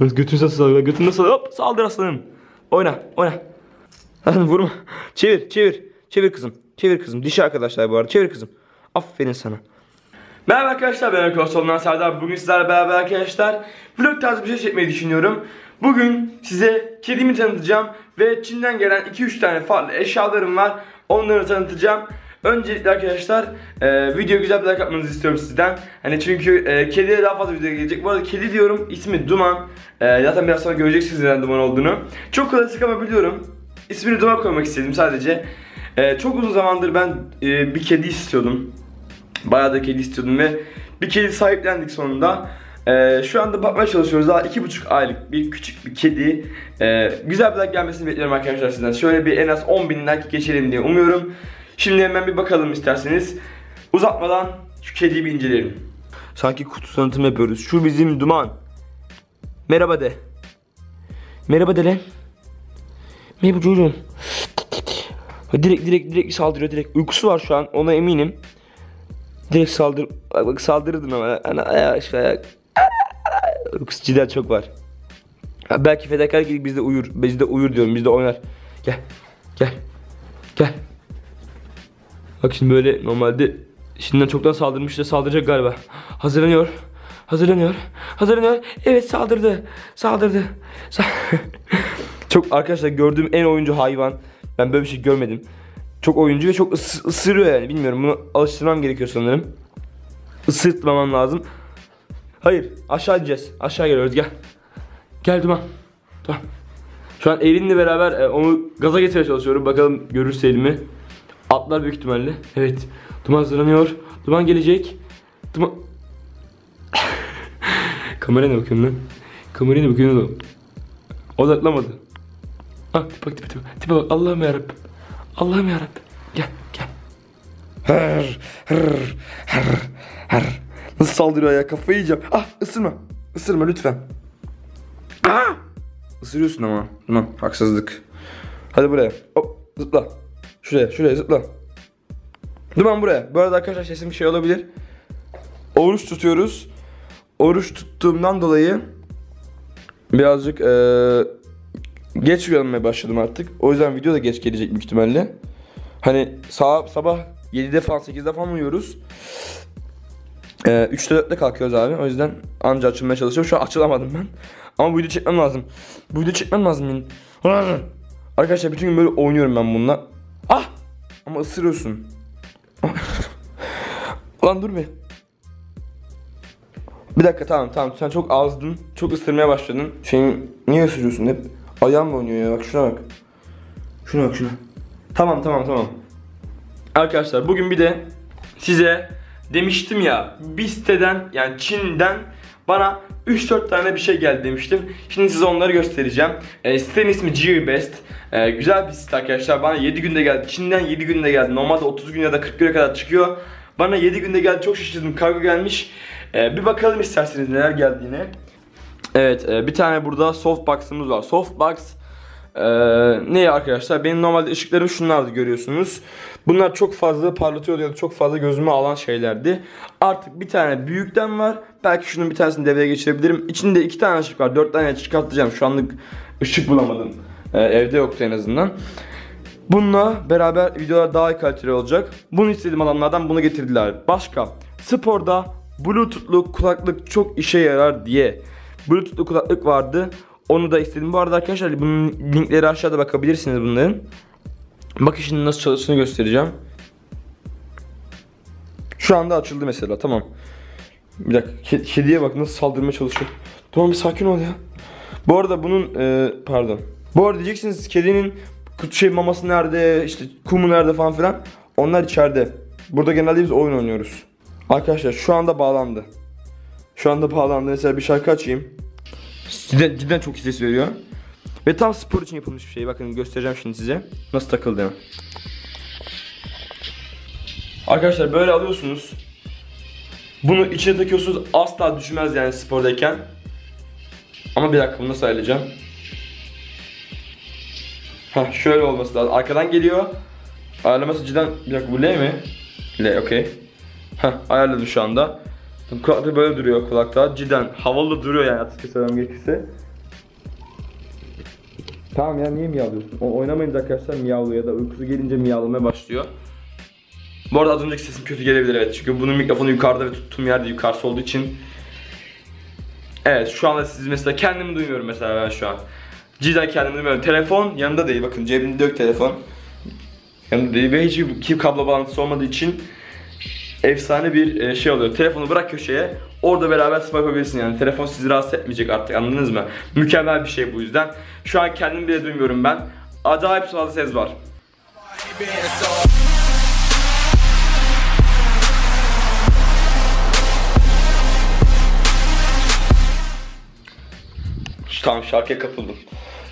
Götünü saldır, götünü saldır. Hop, saldır aslanım. Oyna, oyna. Vurma. Çevir, çevir. Çevir kızım. Çevir kızım. Dişi arkadaşlar bu arada. Çevir kızım. Aferin sana. Merhaba arkadaşlar, ben Oyun Konsolu Serdar. Bugün sizlerle beraber arkadaşlar vlog tarzı bir şey çekmeyi düşünüyorum. Bugün size kedimi tanıtacağım ve Çin'den gelen 2-3 tane farklı eşyalarım var. Onları tanıtacağım. Öncelikle arkadaşlar video güzel bir like yapmanızı istiyorum sizden. Hani çünkü kediye daha fazla video gelecek. Bu arada kedi diyorum, ismi Duman. Zaten biraz sonra göreceksiniz neden Duman olduğunu. Çok klasik ama biliyorum. İsmini Duman koymak istedim sadece. Çok uzun zamandır ben bir kedi istiyordum. Bayağı da kedi istiyordum ve bir kedi sahiplendik sonunda. Şu anda bakmaya çalışıyoruz. Daha 2,5 aylık bir küçük bir kedi. Güzel bir like gelmesini bekliyorum arkadaşlar sizden. Şöyle bir en az 10.000 like geçelim diye umuyorum. Şimdi hemen bir bakalım isterseniz. Uzatmadan şu kediyi bir inceleyelim. Sanki kutu tanıtım yapıyoruz. Şu bizim Duman. Merhaba de. Merhaba de lan. Merhaba çocuğum. Direkt saldırıyor direkt. Uykusu var şu an, ona eminim. Direkt saldır. Bak bak, saldırırdın ama. Ana ayak ayak. Uykusu cidden çok var. Ha, belki fedakar gibi bizde uyur. Bizde uyur diyorum. Bizde oynar. Gel. Gel. Gel. Bak şimdi böyle normalde şimdiden çoktan saldırmış da saldıracak galiba. Hazırlanıyor. Hazırlanıyor. Hazırlanıyor. Evet saldırdı. Saldırdı. Çok arkadaşlar gördüğüm en oyuncu hayvan. Ben böyle bir şey görmedim. Çok oyuncu ve çok ısırıyor yani. Bilmiyorum, bunu alıştırmam gerekiyor sanırım. Isırtmamam lazım. Hayır, aşağı ineceğiz. Aşağı geliyoruz, gel. Gel Duman. Tamam. Şu an Elin'le beraber onu gaza getirmeye çalışıyorum. Bakalım görürse elimi. Atlar büyük ihtimalle. Evet. Duman hazırlanıyor. Duman gelecek. Duman. Kameraya bakıyorum lan. Kameraya bakıyorum lan. Odaklamadı. Ah tipe bak. Allah'ım yarabbim. Allah'ım yarabbim. Gel gel. Hır hır hır hır. Nasıl saldırıyor ya, kafayı yiyeceğim. Ah ısırma. Isırma lütfen. Ah. Isırıyorsun ama. Duman haksızlık. Hadi buraya. Hop zıpla. Şuraya, şuraya zıpla. Duman buraya. Bu arada arkadaşlar sesim bir şey olabilir. Oruç tutuyoruz. Oruç tuttuğumdan dolayı birazcık geç uyanmaya başladım artık. O yüzden video da geç gelecek büyük ihtimalle. Hani sabah 7'de falan 8'de falan uyuyoruz. 3'te 4'te kalkıyoruz abi. O yüzden anca açılmaya çalışıyorum. Şu an açılamadım ben. Ama bu video çekmem lazım. Bu video çekmem lazım benim. Arkadaşlar bütün gün böyle oynuyorum ben bununla. Ah! Ama ısırıyorsun. Lan dur bir. Bir dakika, tamam. Sen çok azdın. Çok ısırmaya başladın. Niye ısırıyorsun hep? Ayağımla oynuyor ya. Bak şuna bak. Şuna bak şuna. Tamam. Arkadaşlar bugün bir de size demiştim ya, bir siteden yani Çin'den bana 3-4 tane bir şey geldi demiştim. Şimdi size onları göstereceğim. Sitenin ismi G Best. Güzel bir site arkadaşlar. Bana 7 günde geldi. Çin'den 7 günde geldi. Normalde 30 gün ya da 40 güne kadar çıkıyor. Bana 7 günde geldi. Çok şaşırdım. Kargo gelmiş. Bir bakalım isterseniz neler geldiğine. Evet, bir tane burada softbox'ımız var. Softbox ne arkadaşlar? Benim normalde ışıklarım şunlardı, görüyorsunuz. Bunlar çok fazla parlatıyordu ya da çok fazla gözüme alan şeylerdi. Artık bir tane büyükten var. Belki şunun bir tanesini devreye geçirebilirim. İçinde 2 tane ışık var. 4 tane çıkartacağım. Şu anlık ışık bulamadım. Evde yoktu en azından. Bununla beraber videolar daha iyi kaliteli olacak. Bunu istediğim adamlardan bunu getirdiler. Başka sporda Bluetooth'lu kulaklık çok işe yarar diye Bluetooth'lu kulaklık vardı. Onu da istedim. Bu arada arkadaşlar bunun linkleri aşağıda, bakabilirsiniz bunların. Bakın şimdi nasıl çalıştığını göstereceğim. Şu anda açıldı mesela, tamam. Bir dakika, kediye bak nasıl saldırmaya çalışıyor. Tamam bir sakin ol ya. Bu arada bunun pardon. Bu arada diyeceksiniz kedinin maması nerede, işte kumu nerede falan filan. Onlar içeride. Burada genelde biz oyun oynuyoruz. Arkadaşlar şu anda bağlandı. Şu anda bağlandı. Mesela bir şarkı açayım. Cidden çok ses veriyor. Ve tam spor için yapılmış bir şey. Bakın göstereceğim şimdi size. Nasıl takıldığını. Arkadaşlar böyle alıyorsunuz. Bunu içine takıyorsunuz. Asla düşmez yani spordayken. Ama bir dakika, bunu nasıl ayarlayacağım? Heh, şöyle olması lazım. Arkadan geliyor. Ayarlaması cidden. Bir dakika, bu L mi? L, okey. Heh, ayarladım şu anda. Kulaklık böyle duruyor kulakta. Cidden havalı duruyor yani, açıkçası söylemem gerekirse. Tamam ya, niye miyavlıyorsun? Oynamayınca arkadaşlar miyavlıyor ya da uykusu gelince miyavlamaya başlıyor. Bu arada az önceki sesim kötü gelebilir, evet, çünkü bunun mikrofonu yukarıda ve tuttuğum yerde yukarısı olduğu için. Evet, şu anda siz mesela kendimi duymuyorum mesela, ben şu an cidden kendimi duymuyorum. Telefon yanımda değil, bakın cebimde yok telefon. Yanımda değil ve hiçbir kablo bağlantısı olmadığı için efsane bir şey oluyor. Telefonu bırak köşeye, orada beraber spam yapabilirsin yani. Telefon sizi rahatsız etmeyecek artık, anladınız mı? Mükemmel bir şey bu yüzden. Şu an kendimi bile duymuyorum ben. Acayip fazla ses var. Tamam, şarkıya kapıldım.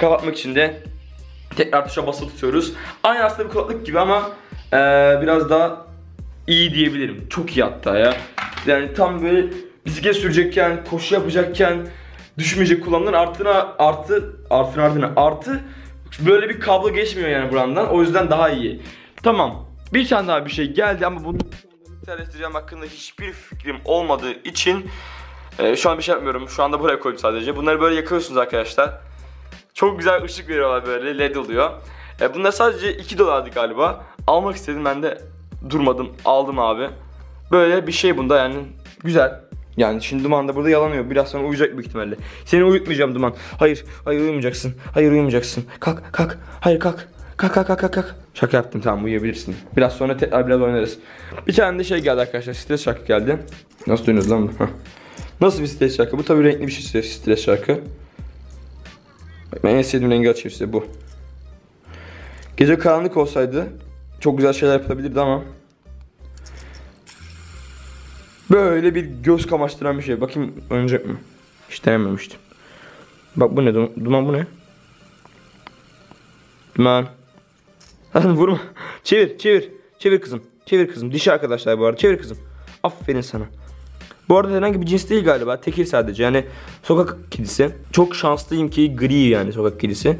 Kapatmak için de tekrar tuşa basılı tutuyoruz. Aynı aslında bir kulaklık gibi ama biraz daha iyi diyebilirim. Çok iyi hatta ya. Yani tam böyle bisiklet sürecekken, koşu yapacakken düşmeyecek kulağımdan artı böyle bir kablo geçmiyor yani burandan. O yüzden daha iyi. Tamam. Bir tane daha bir şey geldi ama bunu terleştireceğim hakkında hiçbir fikrim olmadığı için şu an bir şey yapmıyorum. Şu anda buraya koydum sadece. Bunları böyle yakıyorsunuz arkadaşlar. Çok güzel ışık veriyorlar, böyle led oluyor. Bunlar sadece $2'dı galiba. Almak istedim, ben de durmadım, aldım abi. Böyle bir şey bunda yani, güzel. Yani şimdi Duman da burada yalanıyor. Biraz sonra uyuyacak büyük ihtimalle. Seni uyutmayacağım Duman. Hayır, hayır uyumayacaksın. Hayır uyumayacaksın. Kalk, kalk. Hayır kalk. Kalk, kalk, kalk, kalk. Şaka yaptım, tamam uyuyabilirsin. Biraz sonra tekrar biraz oynarız. Bir tane de şey geldi arkadaşlar. Stres şarkı geldi. Nasıl duyuyorsunuz lan bunu? Nasıl bir stres şarkı? Bu tabii renkli bir şey, stres şarkı. Ben en sevdiğim rengi açayım size, bu. Gece karanlık olsaydı çok güzel şeyler yapılabilirdi ama böyle bir göz kamaştıran bir şey. Bakayım oynayacak mı? Hiç denememiştim. Bak bu ne? Duman bu ne? Duman. Vurma. Çevir, çevir. Çevir kızım. Çevir kızım. Dişi arkadaşlar bu arada. Çevir kızım. Aferin sana. Bu arada herhangi bir cins değil galiba. Tekir sadece. Yani sokak kedisi. Çok şanslıyım ki gri yani sokak kedisi.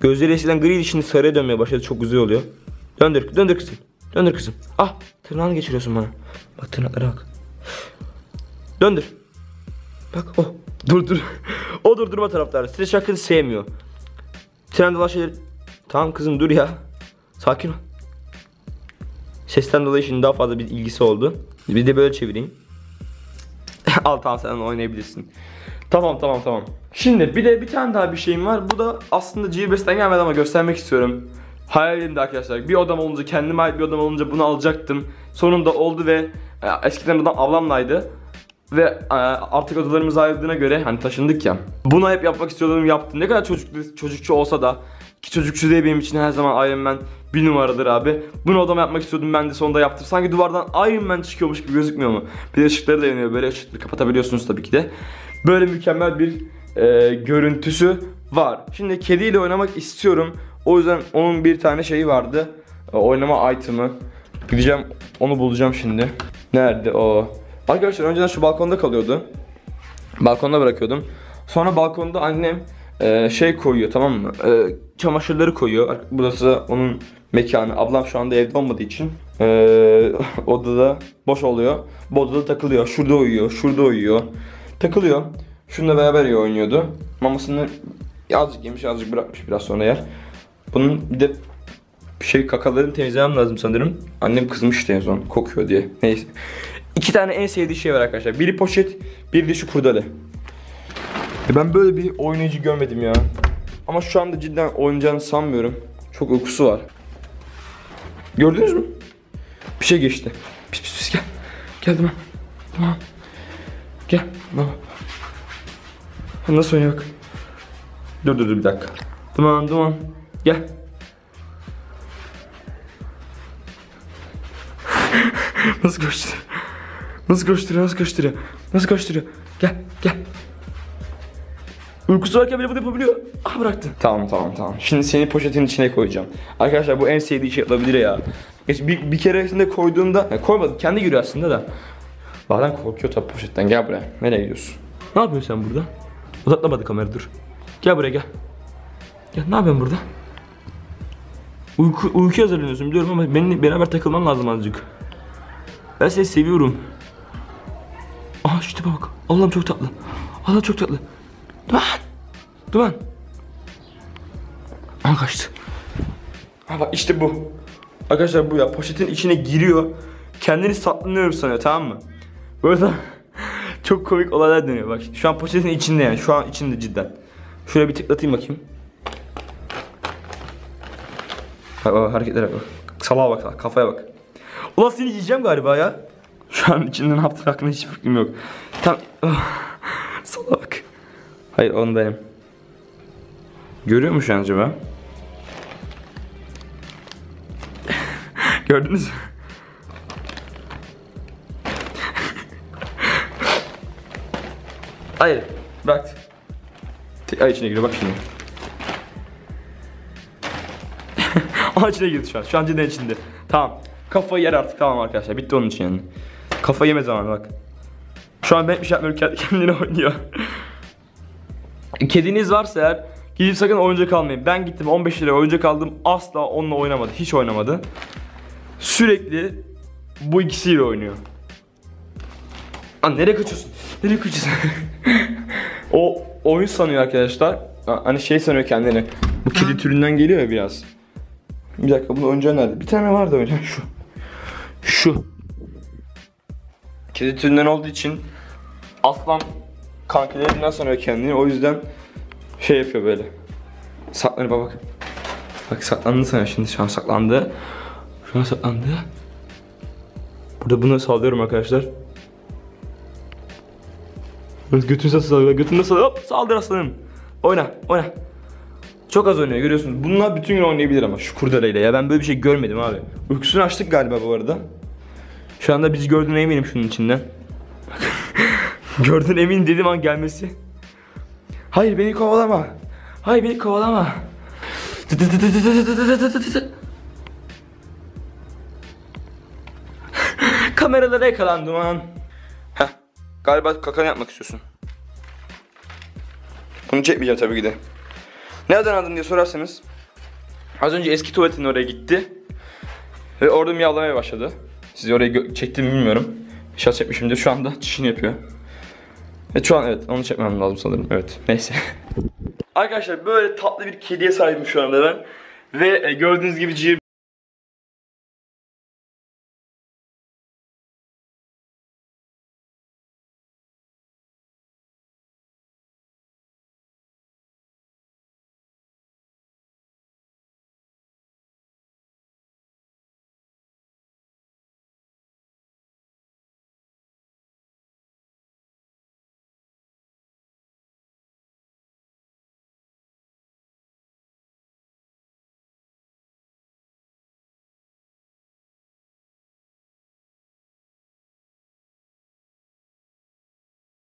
Gözleri eskiden griydi, şimdi sarıya dönmeye başladı. Çok güzel oluyor. Döndür, döndür kızım. Döndür kızım. Ah, tırnağını geçiriyorsun bana. Bak tırnaklara bak. Döndür. Bak o. Oh. Dur. O durdurma taraftarı. Stres şarkıyı sevmiyor. Tren dolan şeyleri. Tamam kızım dur ya. Sakin ol. Sesten dolayı şimdi daha fazla bir ilgisi oldu. Bir de böyle çevireyim. Al tamam, sen oynayabilirsin. Tamam. Şimdi bir de bir tane daha bir şeyim var. Bu da aslında G Best'ten gelmedi ama göstermek istiyorum. Hayalimdi arkadaşlar. Bir odam olunca, kendime ait bir odam olunca bunu alacaktım. Sonunda oldu ve eskiden odam ablamlaydı. Ve artık odalarımız ayrıldığına göre hani taşındık ya. Bunu hep yapmak istiyordum, yaptım. Ne kadar çocukçu olsa da, ki çocukçu diye benim için her zaman Iron Man bir numaradır abi. Bunu odama yapmak istiyordum, ben de sonunda yaptım. Sanki duvardan Iron Man çıkıyormuş gibi gözükmüyor mu? Bir de ışıkları da yanıyor, böyle ışıkları kapatabiliyorsunuz tabii ki de. Böyle mükemmel bir görüntüsü var. Şimdi kediyle oynamak istiyorum. O yüzden onun bir tane şeyi vardı. Oynama item'ı. Gideceğim onu bulacağım şimdi. Nerede o? Arkadaşlar önceden şu balkonda kalıyordu. Balkonda bırakıyordum. Sonra balkonda annem şey koyuyor, tamam mı? Çamaşırları koyuyor. Burası onun mekanı. Ablam şu anda evde olmadığı için odada boş oluyor. Bu odada takılıyor. Şurada uyuyor. Şurada uyuyor. Takılıyor. Şununla beraber oynuyordu. Mamasını azıcık yemiş, azıcık bırakmış, biraz sonra yer. Bunun bir de şey, kakalarını temizlemem lazım sanırım. Annem kızmıştı en son kokuyor diye. Neyse. İki tane en sevdiği şey var arkadaşlar. Biri poşet, biri de şu kurdele. Ben böyle bir oyuncu görmedim ya. Ama şu anda cidden oynayacağını sanmıyorum. Çok uykusu var. Gördünüz mü? Bir şey geçti. Pis gel. Gel Duman. Duman. Gel. Duman. Nasıl oynuyor bak. Dur bir dakika. Duman. Gel. Nasıl koşturuyor? Gel. Uykusu varken bile bunu yapabiliyor. Ah bıraktı. Tamam. Şimdi seni poşetin içine koyacağım. Arkadaşlar bu en sevdiği şey olabilir ya. Bir keresinde koyduğumda, yani koymadı, kendi yürüyor aslında da. Bazen korkuyor tabi poşetten. Gel buraya. Nereye gidiyorsun? Ne yapıyorsun sen burada? Uzaklamadı kamera, dur. Gel buraya gel. Ya ne yapıyorsun burada? Uykuya hazırlanıyorsun biliyorum ama benimle beraber takılman lazım azıcık. Ben seni seviyorum. Aha şu tipe bak. Allah'ım çok tatlı. Duman. Aman kaçtı. Ama işte bu. Arkadaşlar bu ya, poşetin içine giriyor. Kendini saklanıyorum sanıyor, tamam mı? Böyle çok komik olaylar dönüyor bak. Şu an poşetin içinde yani, şu an içinde cidden. Şöyle bir tıklatayım bakayım. Bak bak hareketlere bak. Salağa bak, kafaya bak. Ulan seni yiyeceğim galiba ya. Şu an içinde ne yaptığı hakkında hiçbir fikrim yok. Tam salağa bak. Hayır onu benim. Görüyor mu şu an acaba? Gördünüz mü? Hayır, bırak. Tekrar içine giriyor, bak şimdi. Onun içine girdi şu an, şu an cidden içinde. Tamam, kafayı yer artık, tamam arkadaşlar, bitti onun için yani. Kafayı yeme zamanı bak. Şu an ben hiçbir şey yapmıyorum, kendine oynuyor. Kediniz varsa eğer, gidip sakın oyuncak almayın. Ben gittim 15 liraya oyuncak aldım, asla onunla oynamadı, hiç oynamadı. Sürekli bu ikisiyle oynuyor. Lan nereye kaçıyorsun? Nereye kaçıyorsun? O oyun sanıyor arkadaşlar. Hani şey sanıyor kendini. Bu kedi türünden geliyor ya biraz. Bir dakika, bunu önce nerede? Bir tane vardı önce şu. Şu. Kedi türünden olduğu için aslan kankilerinden sanıyor kendini. O yüzden şey yapıyor böyle. Saklanır bak bak. Bak saklandı sana şimdi, şu an saklandı. Şuna saklandı. Burada bunu sallıyorum arkadaşlar. Götünü nasıl sallıyor? Götünü nasıl sallıyor? Hop saldır aslanım. Oyna, oyna. Çok az oynuyor görüyorsunuz. Bununla bütün gün oynayabilir ama şu kurdelayla ya. Ben böyle bir şey görmedim abi. Uykusunu açtık galiba bu arada. Şu anda bizi gördüğüne eminim şunun içinden. Gördün emin dedim an gelmesi. Hayır beni kovalama. Hayır beni kovalama. Kameralara yakalandım an. Heh. Galiba kakanı yapmak istiyorsun. Bunu çekmeyeceğim tabii ki de. Nereden aldın diye sorarsanız, az önce eski tuvaletin oraya gitti ve orada miyavlamaya başladı. Sizi oraya çektiğimi bilmiyorum. İnşallah çekmişimdir. Şu anda çişini yapıyor. Ve şu an evet onu çekmem lazım sanırım. Evet neyse. Arkadaşlar böyle tatlı bir kediye sahibim şu anda ben. Ve gördüğünüz gibi G